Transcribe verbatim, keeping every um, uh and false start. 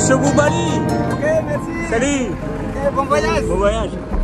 Monsieur Boubali. Ok, merci. Salut. Okay, bon voyage. Bon voyage.